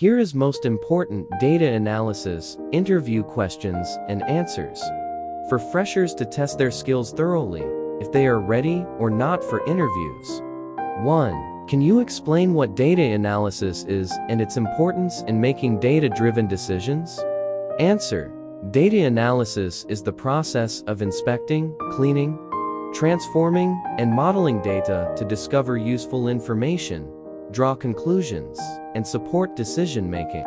Here is most important data analysis, interview questions, and answers. For freshers to test their skills thoroughly, if they are ready or not for interviews. 1. Can you explain what data analysis is and its importance in making data-driven decisions? Answer. Data analysis is the process of inspecting, cleaning, transforming, and modeling data to discover useful information, draw conclusions, and support decision-making.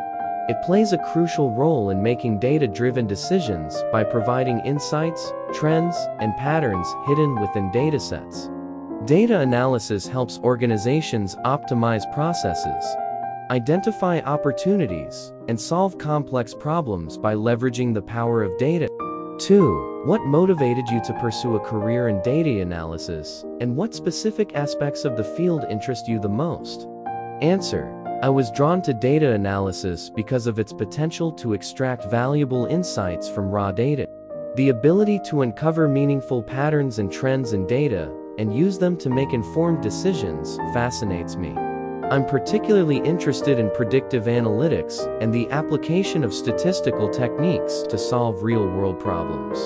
It plays a crucial role in making data-driven decisions by providing insights, trends, and patterns hidden within datasets. Data analysis helps organizations optimize processes, identify opportunities, and solve complex problems by leveraging the power of data. 2. What motivated you to pursue a career in data analysis, and what specific aspects of the field interest you the most? Answer. I was drawn to data analysis because of its potential to extract valuable insights from raw data. The ability to uncover meaningful patterns and trends in data, and use them to make informed decisions, fascinates me. I'm particularly interested in predictive analytics and the application of statistical techniques to solve real-world problems.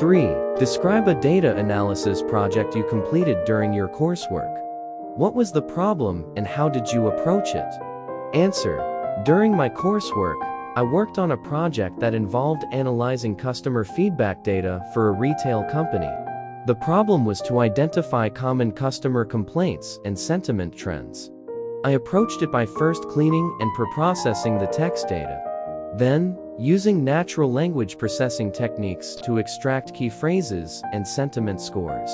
3. Describe a data analysis project you completed during your coursework. What was the problem and how did you approach it? Answer. During my coursework, I worked on a project that involved analyzing customer feedback data for a retail company. The problem was to identify common customer complaints and sentiment trends. I approached it by first cleaning and preprocessing the text data. Then, using natural language processing techniques to extract key phrases and sentiment scores.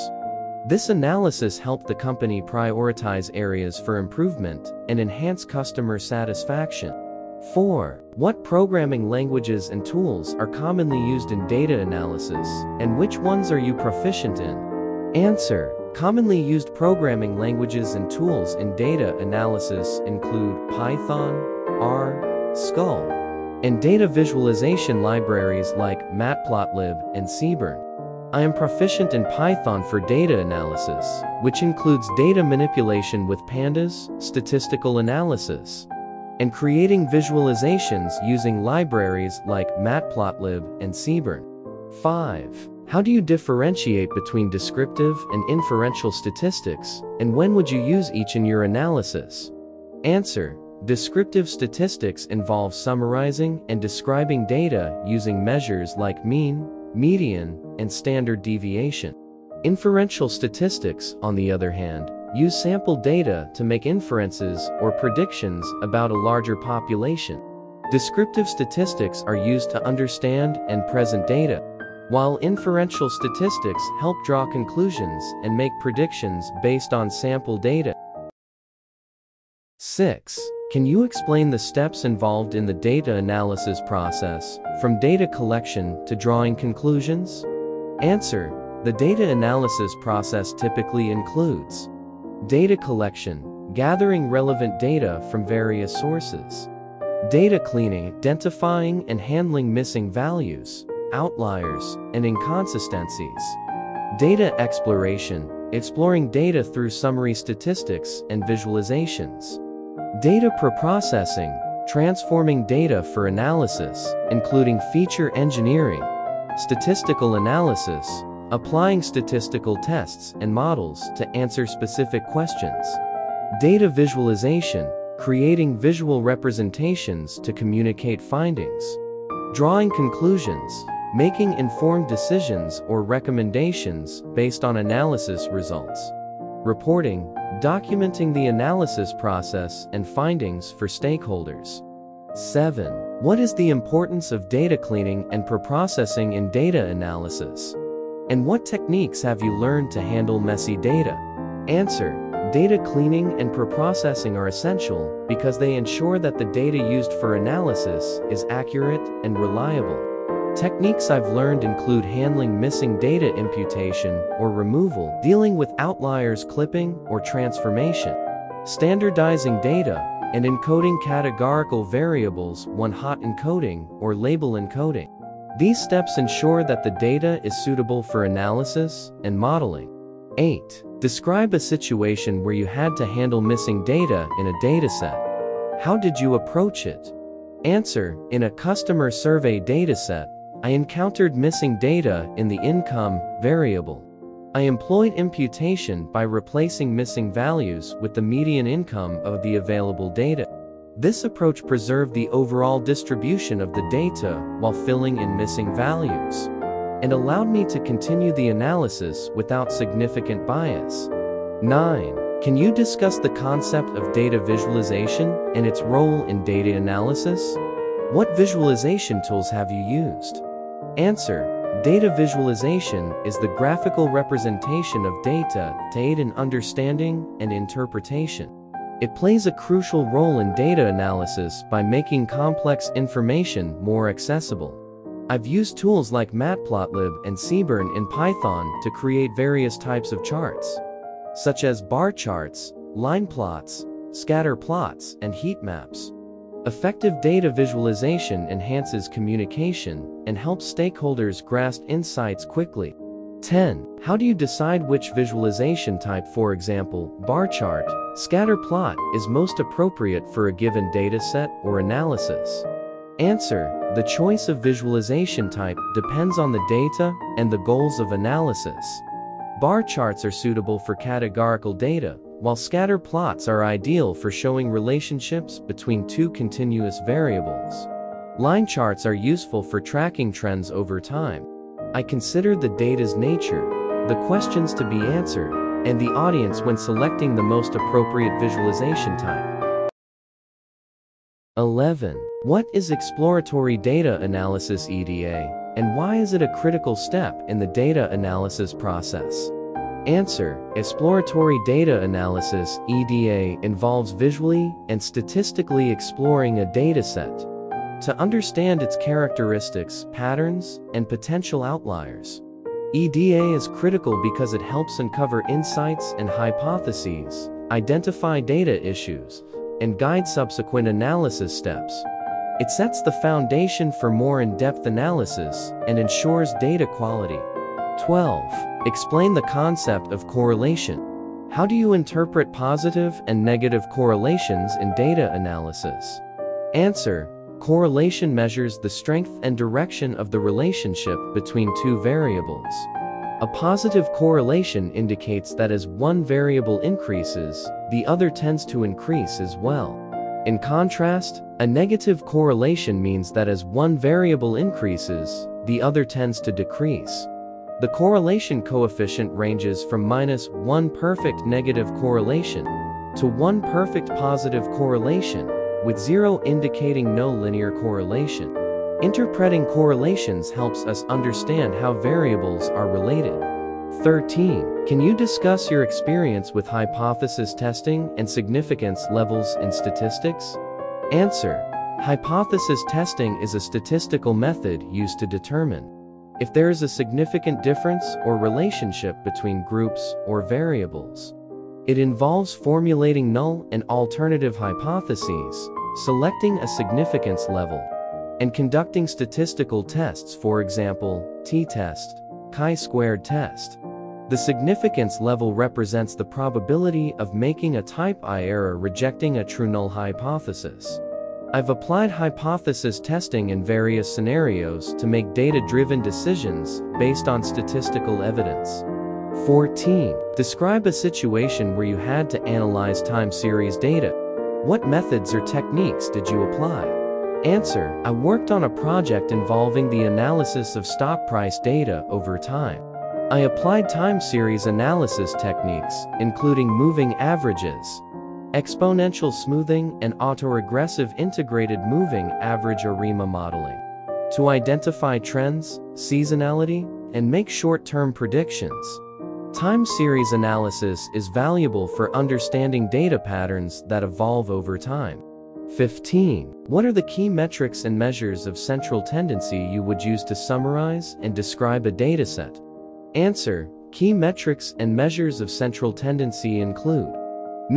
This analysis helped the company prioritize areas for improvement and enhance customer satisfaction. 4. What programming languages and tools are commonly used in data analysis, and which ones are you proficient in? Answer. Commonly used programming languages and tools in data analysis include Python, R, Scala, and data visualization libraries like Matplotlib and Seaborn. I am proficient in Python for data analysis, which includes data manipulation with pandas, statistical analysis, and creating visualizations using libraries like Matplotlib and Seaborn. 5. How do you differentiate between descriptive and inferential statistics, and when would you use each in your analysis? Answer. Descriptive statistics involve summarizing and describing data using measures like mean, median, and standard deviation. Inferential statistics, on the other hand, use sample data to make inferences or predictions about a larger population. Descriptive statistics are used to understand and present data, while inferential statistics help draw conclusions and make predictions based on sample data. 6. Can you explain the steps involved in the data analysis process, from data collection to drawing conclusions? Answer. The data analysis process typically includes data collection, gathering relevant data from various sources, data cleaning, identifying and handling missing values, outliers, and inconsistencies, data exploration, exploring data through summary statistics and visualizations, data preprocessing, transforming data for analysis, including feature engineering, statistical analysis, applying statistical tests and models to answer specific questions, data visualization, creating visual representations to communicate findings, drawing conclusions, making informed decisions or recommendations based on analysis results, reporting, documenting the analysis process and findings for stakeholders. 7. What is the importance of data cleaning and preprocessing in data analysis? And what techniques have you learned to handle messy data? Answer. Data cleaning and preprocessing are essential because they ensure that the data used for analysis is accurate and reliable. Techniques I've learned include handling missing data imputation or removal, dealing with outliers, clipping or transformation, standardizing data, and encoding categorical variables, one-hot encoding or label encoding. These steps ensure that the data is suitable for analysis and modeling. 8. Describe a situation where you had to handle missing data in a dataset. How did you approach it? Answer: in a customer survey dataset, I encountered missing data in the income variable. I employed imputation by replacing missing values with the median income of the available data. This approach preserved the overall distribution of the data while filling in missing values, and allowed me to continue the analysis without significant bias. 9. Can you discuss the concept of data visualization and its role in data analysis? What visualization tools have you used? Answer: data visualization is the graphical representation of data to aid in understanding and interpretation. It plays a crucial role in data analysis by making complex information more accessible. I've used tools like Matplotlib and Seaborn in Python to create various types of charts, such as bar charts, line plots, scatter plots, and heat maps. Effective data visualization enhances communication and helps stakeholders grasp insights quickly. 10. How do you decide which visualization type, for example, bar chart, scatter plot, is most appropriate for a given dataset or analysis? Answer: the choice of visualization type depends on the data and the goals of analysis. Bar charts are suitable for categorical data, while scatter plots are ideal for showing relationships between two continuous variables. Line charts are useful for tracking trends over time. I considered the data's nature, the questions to be answered, and the audience when selecting the most appropriate visualization type. 11. What is exploratory data analysis (EDA), and why is it a critical step in the data analysis process? Answer: exploratory data analysis (EDA) involves visually and statistically exploring a dataset to understand its characteristics, patterns, and potential outliers. EDA is critical because it helps uncover insights and hypotheses, identify data issues, and guide subsequent analysis steps. It sets the foundation for more in-depth analysis and ensures data quality. 12. Explain the concept of correlation. How do you interpret positive and negative correlations in data analysis? Answer: correlation measures the strength and direction of the relationship between two variables. A positive correlation indicates that as one variable increases, the other tends to increase as well. In contrast, a negative correlation means that as one variable increases, the other tends to decrease. The correlation coefficient ranges from -1 perfect negative correlation to 1 perfect positive correlation, with 0 indicating no linear correlation. Interpreting correlations helps us understand how variables are related. 13. Can you discuss your experience with hypothesis testing and significance levels in statistics? Answer: hypothesis testing is a statistical method used to determine if there is a significant difference or relationship between groups or variables. It involves formulating null and alternative hypotheses, selecting a significance level, and conducting statistical tests, for example, t-test, chi-squared test. The significance level represents the probability of making a type I error, rejecting a true null hypothesis. I've applied hypothesis testing in various scenarios to make data-driven decisions based on statistical evidence. 14. Describe a situation where you had to analyze time series data. What methods or techniques did you apply? Answer: I worked on a project involving the analysis of stock price data over time. I applied time series analysis techniques, including moving averages, exponential smoothing, and autoregressive integrated moving average ARIMA modeling, to identify trends, seasonality, and make short-term predictions. Time series analysis is valuable for understanding data patterns that evolve over time. 15. What are the key metrics and measures of central tendency you would use to summarize and describe a dataset? Answer: key metrics and measures of central tendency include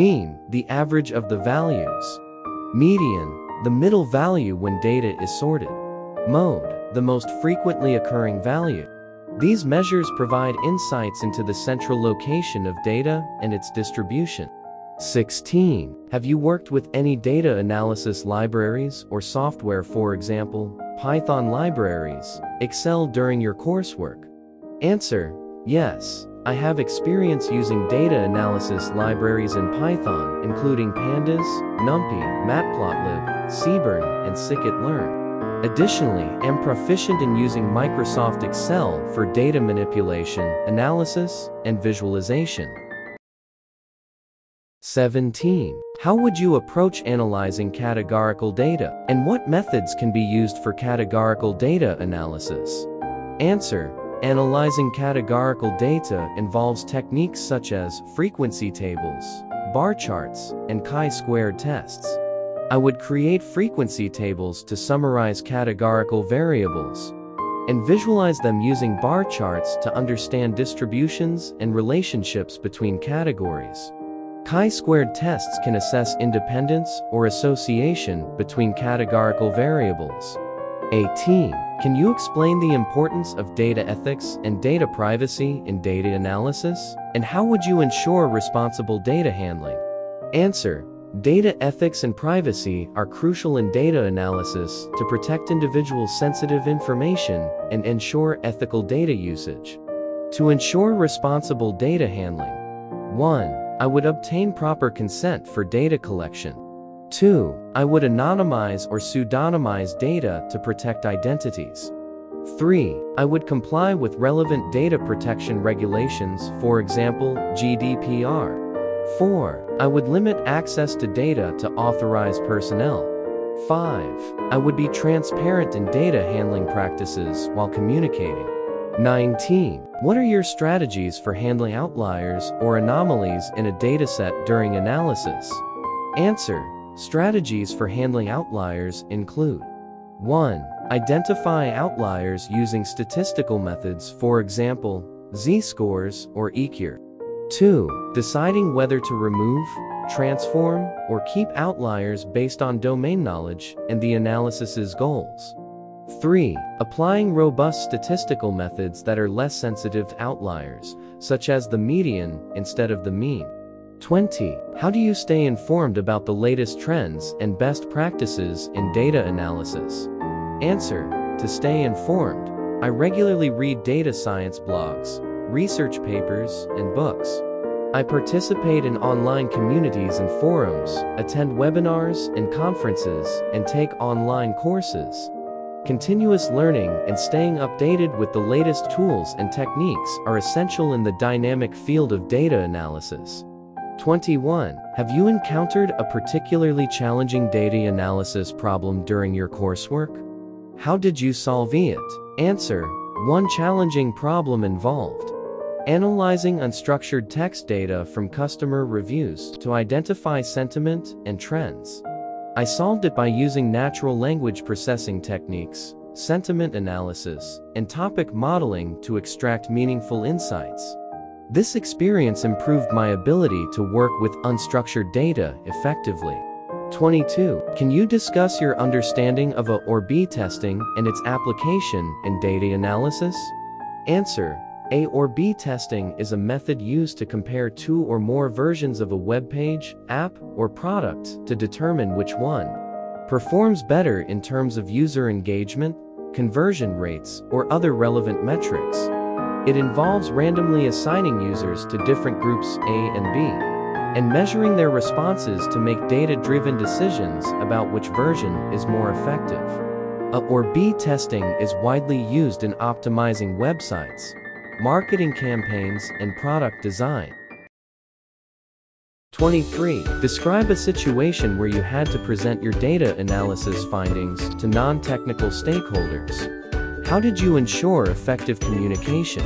mean, the average of the values; median, the middle value when data is sorted; mode, the most frequently occurring value. These measures provide insights into the central location of data and its distribution. 16. Have you worked with any data analysis libraries or software, for example, Python libraries, Excel, during your coursework? Answer: yes, I have experience using data analysis libraries in Python, including pandas, numpy, matplotlib, seaborn, and scikit-learn. Additionally, I'm proficient in using Microsoft Excel for data manipulation, analysis, and visualization. 17. How would you approach analyzing categorical data, and what methods can be used for categorical data analysis? Answer: analyzing categorical data involves techniques such as frequency tables, bar charts, and chi-squared tests. I would create frequency tables to summarize categorical variables and visualize them using bar charts to understand distributions and relationships between categories. Chi-squared tests can assess independence or association between categorical variables. 18. Can you explain the importance of data ethics and data privacy in data analysis, and how would you ensure responsible data handling? Answer: data ethics and privacy are crucial in data analysis to protect individuals' sensitive information and ensure ethical data usage. To ensure responsible data handling, 1. I would obtain proper consent for data collection. 2. I would anonymize or pseudonymize data to protect identities. 3. I would comply with relevant data protection regulations, for example, GDPR. 4. I would limit access to data to authorized personnel. 5. I would be transparent in data handling practices while communicating. 19. What are your strategies for handling outliers or anomalies in a dataset during analysis? Answer: strategies for handling outliers include 1. Identify outliers using statistical methods, for example, z-scores or EQUR. 2. Deciding whether to remove, transform, or keep outliers based on domain knowledge and the analysis's goals. 3. Applying robust statistical methods that are less sensitive to outliers, such as the median instead of the mean. 20. How do you stay informed about the latest trends and best practices in data analysis? Answer: to stay informed, I regularly read data science blogs, research papers, and books. I participate in online communities and forums, attend webinars and conferences, and take online courses. Continuous learning and staying updated with the latest tools and techniques are essential in the dynamic field of data analysis. 21. Have you encountered a particularly challenging data analysis problem during your coursework? How did you solve it? Answer: one challenging problem involved analyzing unstructured text data from customer reviews to identify sentiment and trends. I solved it by using natural language processing techniques, sentiment analysis, and topic modeling to extract meaningful insights. This experience improved my ability to work with unstructured data effectively. 22. Can you discuss your understanding of A or B testing and its application in data analysis? Answer: A or B testing is a method used to compare two or more versions of a web page, app, or product to determine which one performs better in terms of user engagement, conversion rates, or other relevant metrics. It involves randomly assigning users to different groups A and B, and measuring their responses to make data-driven decisions about which version is more effective. A or B testing is widely used in optimizing websites, marketing campaigns, and product design. 23. Describe a situation where you had to present your data analysis findings to non-technical stakeholders. How did you ensure effective communication?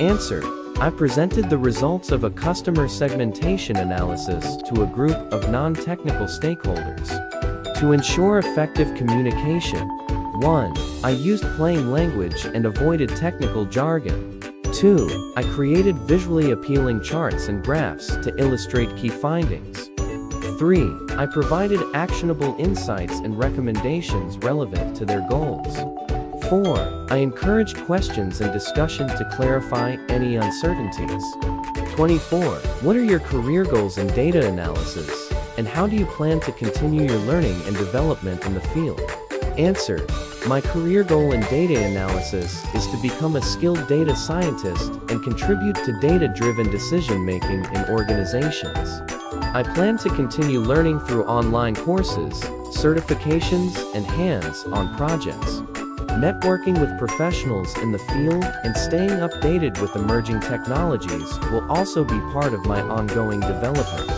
Answer: I presented the results of a customer segmentation analysis to a group of non-technical stakeholders. To ensure effective communication, 1. I used plain language and avoided technical jargon. 2. I created visually appealing charts and graphs to illustrate key findings. 3. I provided actionable insights and recommendations relevant to their goals. 4. I encouraged questions and discussion to clarify any uncertainties. 24. What are your career goals in data analysis, and how do you plan to continue your learning and development in the field? Answer. My career goal in data analysis is to become a skilled data scientist and contribute to data-driven decision-making in organizations. I plan to continue learning through online courses, certifications, and hands-on projects, networking with professionals in the field, and staying updated with emerging technologies will also be part of my ongoing development.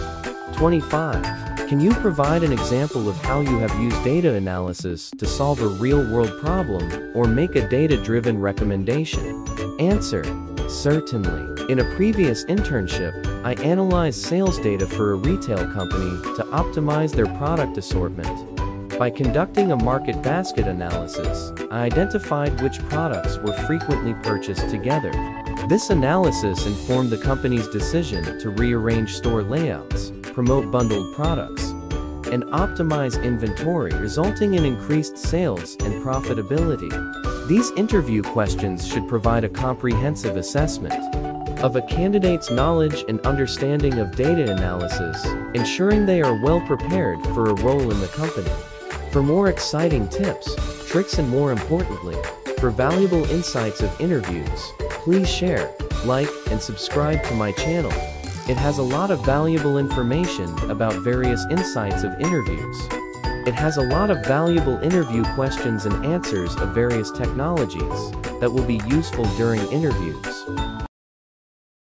25. Can you provide an example of how you have used data analysis to solve a real-world problem or make a data-driven recommendation? Answer. Certainly. In a previous internship, I analyzed sales data for a retail company to optimize their product assortment. By conducting a market basket analysis, I identified which products were frequently purchased together. This analysis informed the company's decision to rearrange store layouts, promote bundled products, and optimize inventory, resulting in increased sales and profitability. These interview questions should provide a comprehensive assessment of a candidate's knowledge and understanding of data analysis, ensuring they are well prepared for a role in the company. For more exciting tips, tricks, and more importantly, for valuable insights of interviews, please share, like, and subscribe to my channel. It has a lot of valuable information about various insights of interviews. It has a lot of valuable interview questions and answers of various technologies that will be useful during interviews.